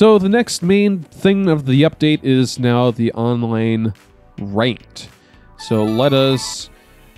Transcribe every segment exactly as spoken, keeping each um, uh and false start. So the next main thing of the update is now the online ranked. So let us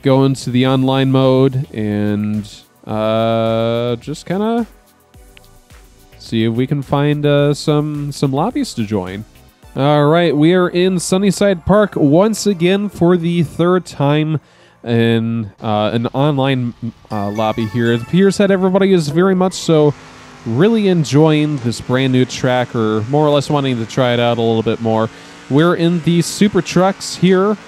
go into the online mode and uh, just kind of see if we can find uh, some some lobbies to join. All right, we are in Sunnyside Park once again for the third time in uh, an online uh, lobby here. It appears that everybody is very much so really enjoying this brand new track, or more or less wanting to try it out a little bit more. We're in the Super Trucks here,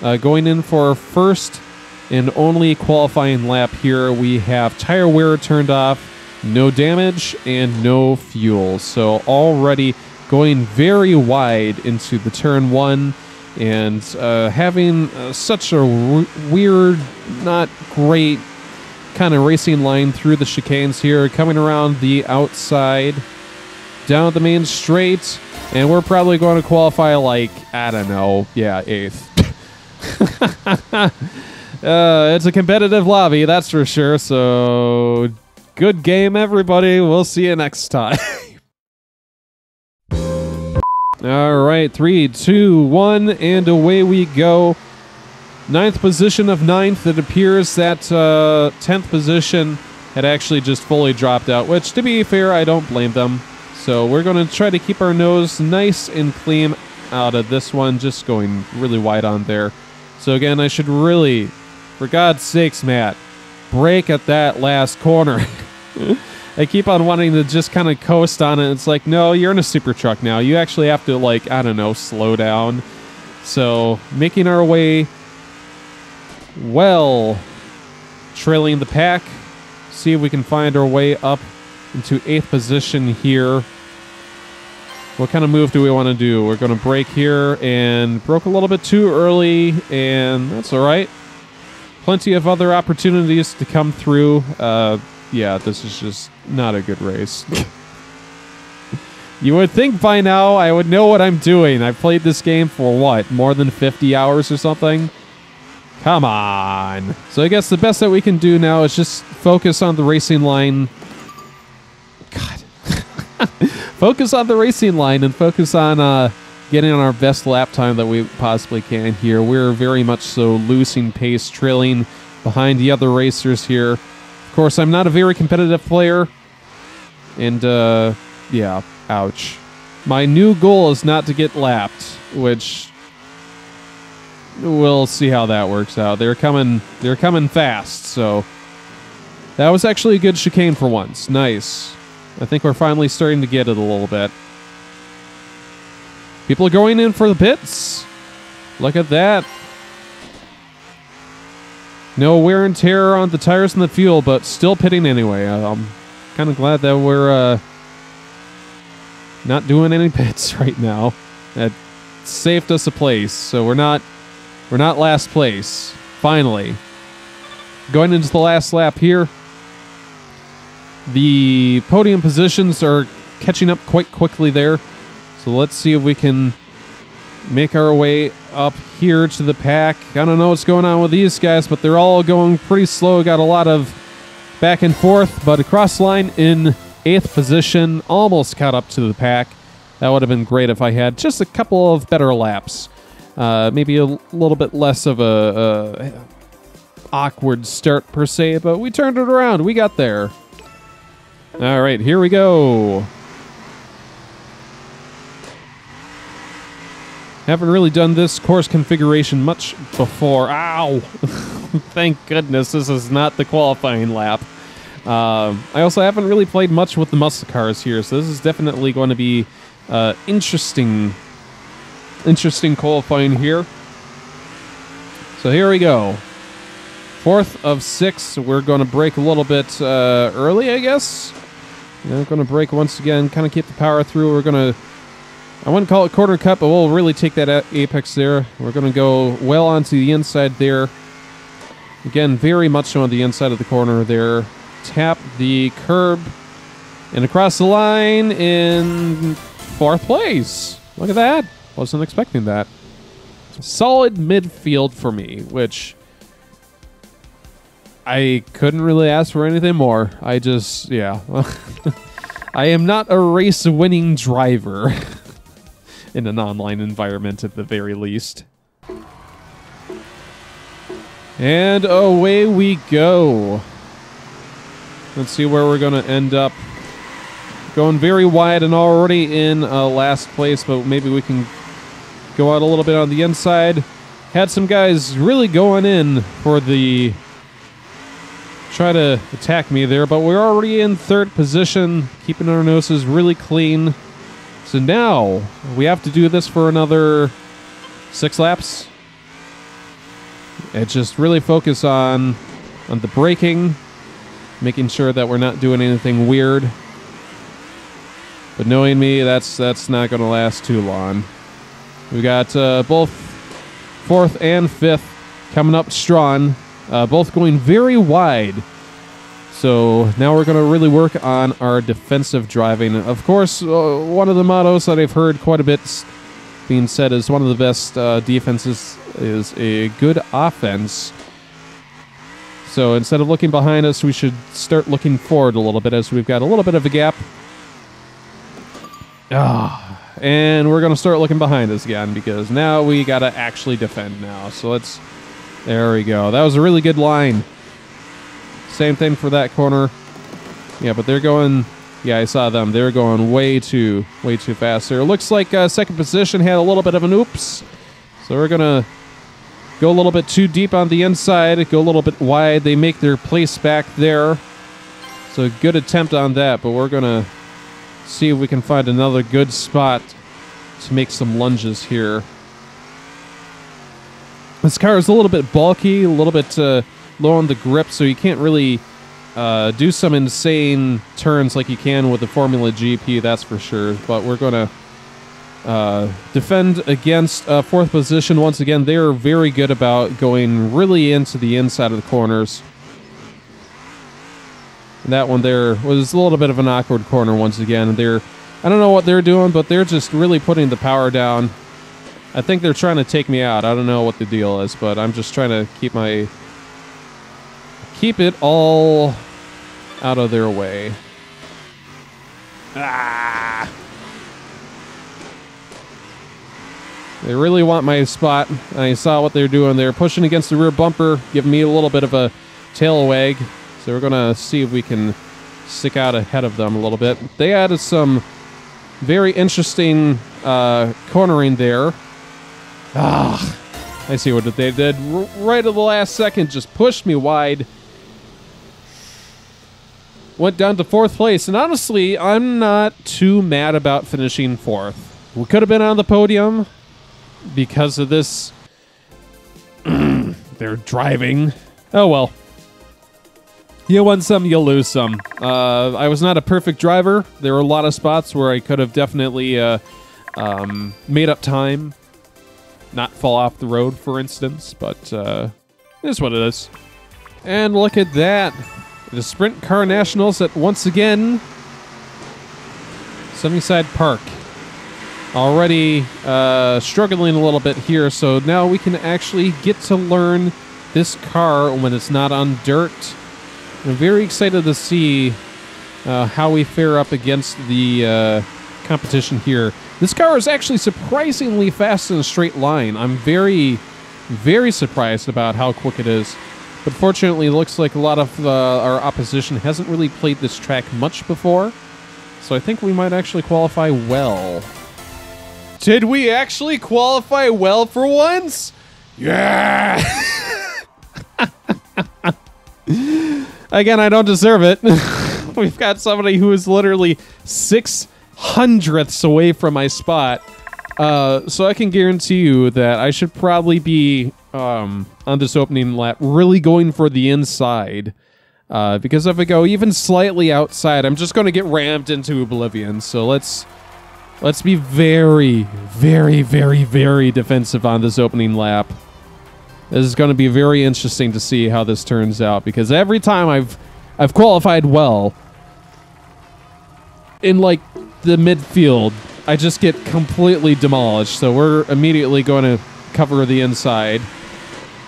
uh, going in for our first and only qualifying lap here. We have tire wear turned off, no damage, and no fuel. So already going very wide into the turn one, and uh, having uh, such a w weird, not great kind of racing line through the chicanes here, coming around the outside, down the main straight, and we're probably going to qualify like, I don't know, yeah, eighth. uh, it's a competitive lobby, that's for sure, so good game, everybody. We'll see you next time. All right, three, two, one, and away we go. Ninth position of ninth. It appears that uh, tenth position had actually just fully dropped out, which, to be fair, I don't blame them. So we're going to try to keep our nose nice and clean out of this one, just going really wide on there. So again, I should really, for God's sakes, Matt, brake at that last corner. I keep on wanting to just kind of coast on it. It's like, no, you're in a super truck now. You actually have to, like, I don't know, slow down. So making our way well, trailing the pack. See if we can find our way up into eighth position here. What kind of move do we want to do? We're going to break here, and broke a little bit too early, and that's all right. Plenty of other opportunities to come through. Uh, yeah, this is just not a good race. You would think by now I would know what I'm doing. I played this game for, what, more than fifty hours or something? Come on. So I guess the best that we can do now is just focus on the racing line. God. Focus on the racing line and focus on uh, getting on our best lap time that we possibly can here. We're very much so losing pace, trailing behind the other racers here. Of course, I'm not a very competitive player, and uh, yeah, ouch. My new goal is not to get lapped, which we'll see how that works out. They're coming, they're coming fast, so that was actually a good chicane for once. Nice. I think we're finally starting to get it a little bit. People are going in for the pits. Look at that. No wear and tear on the tires and the fuel, but still pitting anyway. I'm kind of glad that we're uh, not doing any pits right now. That saved us a place, so we're not we're not last place. Finally, going into the last lap here, the podium positions are catching up quite quickly there. So let's see if we can make our way up here to the pack. I don't know what's going on with these guys, but they're all going pretty slow. Got a lot of back and forth, but across line in eighth position, almost caught up to the pack. That would have been great if I had just a couple of better laps. Uh, maybe a little bit less of a, a awkward start per se, but we turned it around. We got there. All right, here we go. Haven't really done this course configuration much before. Ow! Thank goodness this is not the qualifying lap. Um, I also haven't really played much with the muscle cars here, so this is definitely going to be uh, interesting, interesting qualifying here. So here we go. Fourth of six. We're going to break a little bit uh, early, I guess. We're going to break once again, kind of keep the power through. We're going to, I wouldn't call it corner cut, but we'll really take that apex there. We're going to go well onto the inside there. Again, very much on the inside of the corner there. Tap the curb and across the line in fourth place. Look at that. Wasn't expecting that. Solid midfield for me, which I couldn't really ask for anything more. I just, yeah. I am not a race-winning driver in an online environment at the very least. And away we go. Let's see where we're going to end up. Going very wide and already in uh, last place, but maybe we can go out a little bit on the inside. Had some guys really going in for the... try to attack me there, but we're already in third position, keeping our noses really clean. So now we have to do this for another six laps. And just really focus on on the braking, making sure that we're not doing anything weird. But knowing me, that's that's not going to last too long. We got uh, both fourth and fifth coming up strong. Uh, both going very wide. So now we're going to really work on our defensive driving. Of course, uh, one of the mottos that I've heard quite a bit being said is one of the best uh, defenses is a good offense. So instead of looking behind us, we should start looking forward a little bit as we've got a little bit of a gap. Ah, and we're going to start looking behind us again because now we got to actually defend now. So let's... there we go. That was a really good line. Same thing for that corner. Yeah, but they're going... yeah, I saw them. They were going way too, way too fast there. It looks like uh, second position had a little bit of an oops. So we're going to go a little bit too deep on the inside, go a little bit wide. They make their place back there. So good attempt on that, but we're going to see if we can find another good spot to make some lunges here. This car is a little bit bulky, a little bit uh, low on the grip, so you can't really uh, do some insane turns like you can with the Formula G P, that's for sure. But we're going to uh, defend against uh, fourth position. Once again, they are very good about going really into the inside of the corners. And that one there was a little bit of an awkward corner once again. They're, I don't know what they're doing, but they're just really putting the power down. I think they're trying to take me out. I don't know what the deal is, but I'm just trying to keep my... keep it all out of their way. Ah! They really want my spot. I saw what they're doing. They're pushing against the rear bumper, giving me a little bit of a tail wag. So we're going to see if we can stick out ahead of them a little bit. They added some very interesting uh, cornering there. Ah, I see what they did. R right at the last second, just pushed me wide. Went down to fourth place, and honestly, I'm not too mad about finishing fourth. We could have been on the podium because of this. They're driving. Oh, well. You win some, you lose some. Uh, I was not a perfect driver. There were a lot of spots where I could have definitely uh, um, made up time. Not fall off the road, for instance, but uh, it is what it is. And look at that. The Sprint Car Nationals at, once again, Sunnyside Park. Already uh, struggling a little bit here, so now we can actually get to learn this car when it's not on dirt. I'm very excited to see uh, how we fare up against the uh, competition here. This car is actually surprisingly fast in a straight line. I'm very, very surprised about how quick it is. But fortunately, it looks like a lot of uh, our opposition hasn't really played this track much before. So I think we might actually qualify well. Did we actually qualify well for once? Yeah! Again, I don't deserve it. We've got somebody who is literally six hundredths away from my spot. Uh, so I can guarantee you that I should probably be um, on this opening lap really going for the inside. Uh, because if I go even slightly outside, I'm just going to get rammed into oblivion. So let's let's be very, very, very, very defensive on this opening lap. This is going to be very interesting to see how this turns out because every time I've I've qualified well in like the midfield, I just get completely demolished. So we're immediately going to cover the inside.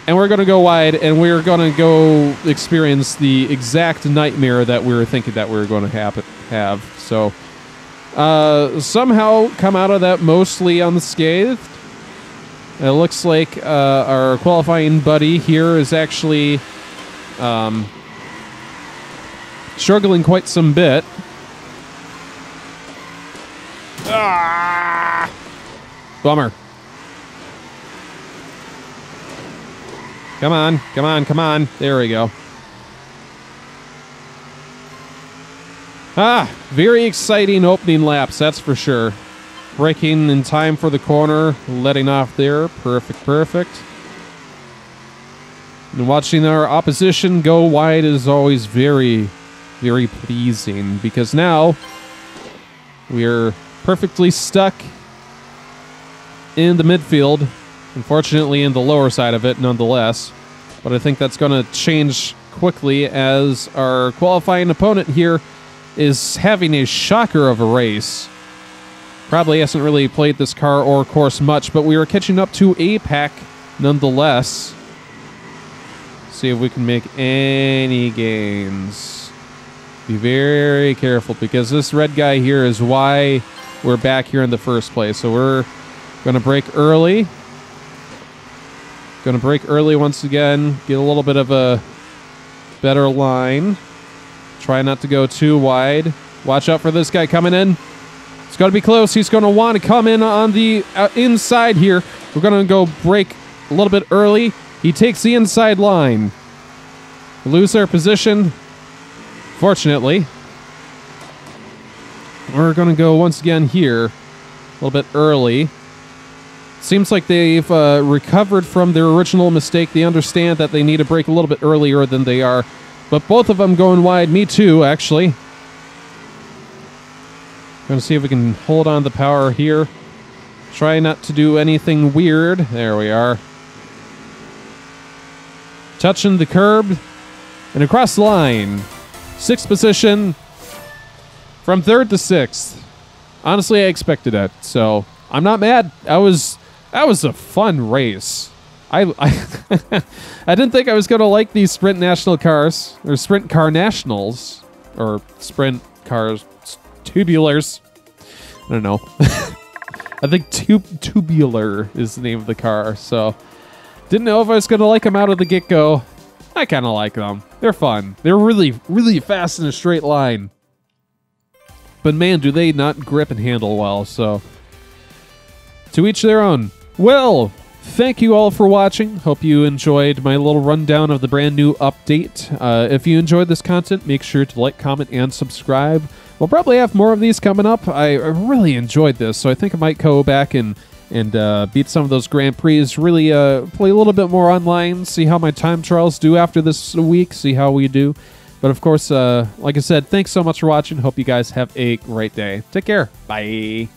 And we're going to go wide, and we're going to go experience the exact nightmare that we were thinking that we were going to happen, have. So uh, somehow come out of that mostly unscathed. It looks like uh, our qualifying buddy here is actually um, struggling quite some bit. Ah! Bummer. Come on, come on, come on. There we go. Ah, very exciting opening laps, that's for sure. Braking in time for the corner, letting off there. Perfect, perfect. And watching our opposition go wide is always very, very pleasing, because now we're perfectly stuck in the midfield. Unfortunately, in the lower side of it, nonetheless. But I think that's going to change quickly as our qualifying opponent here is having a shocker of a race. Probably hasn't really played this car or course much, but we are catching up to a pack nonetheless. See if we can make any gains. Be very careful, because this red guy here is why we're back here in the first place. So we're going to break early. Going to break early once again, get a little bit of a better line. Try not to go too wide. Watch out for this guy coming in. It's got to be close. He's going to want to come in on the uh, inside here. We're going to go break a little bit early. He takes the inside line. Lose our position, fortunately. We're going to go once again here, a little bit early. Seems like they've uh, recovered from their original mistake. They understand that they need to break a little bit earlier than they are. But both of them going wide. Me too, actually. Going to see if we can hold on the power here. Try not to do anything weird. There we are. Touching the curb. And across the line. Sixth position. From third to sixth. Honestly, I expected that. So, I'm not mad. I was... That was a fun race. I I, I didn't think I was going to like these Sprint National cars, or Sprint Car Nationals, or Sprint Cars Tubulars. I don't know. I think tub Tubular is the name of the car, so didn't know if I was going to like them out of the get-go. I kind of like them. They're fun. They're really, really fast in a straight line. But man, do they not grip and handle well, so to each their own. Well, thank you all for watching. Hope you enjoyed my little rundown of the brand new update. Uh, if you enjoyed this content, make sure to like, comment, and subscribe. We'll probably have more of these coming up. I really enjoyed this, so I think I might go back and, and uh, beat some of those Grand Prix. Really uh, play a little bit more online, see how my time trials do after this week, see how we do. But of course, uh, like I said, thanks so much for watching. Hope you guys have a great day. Take care. Bye.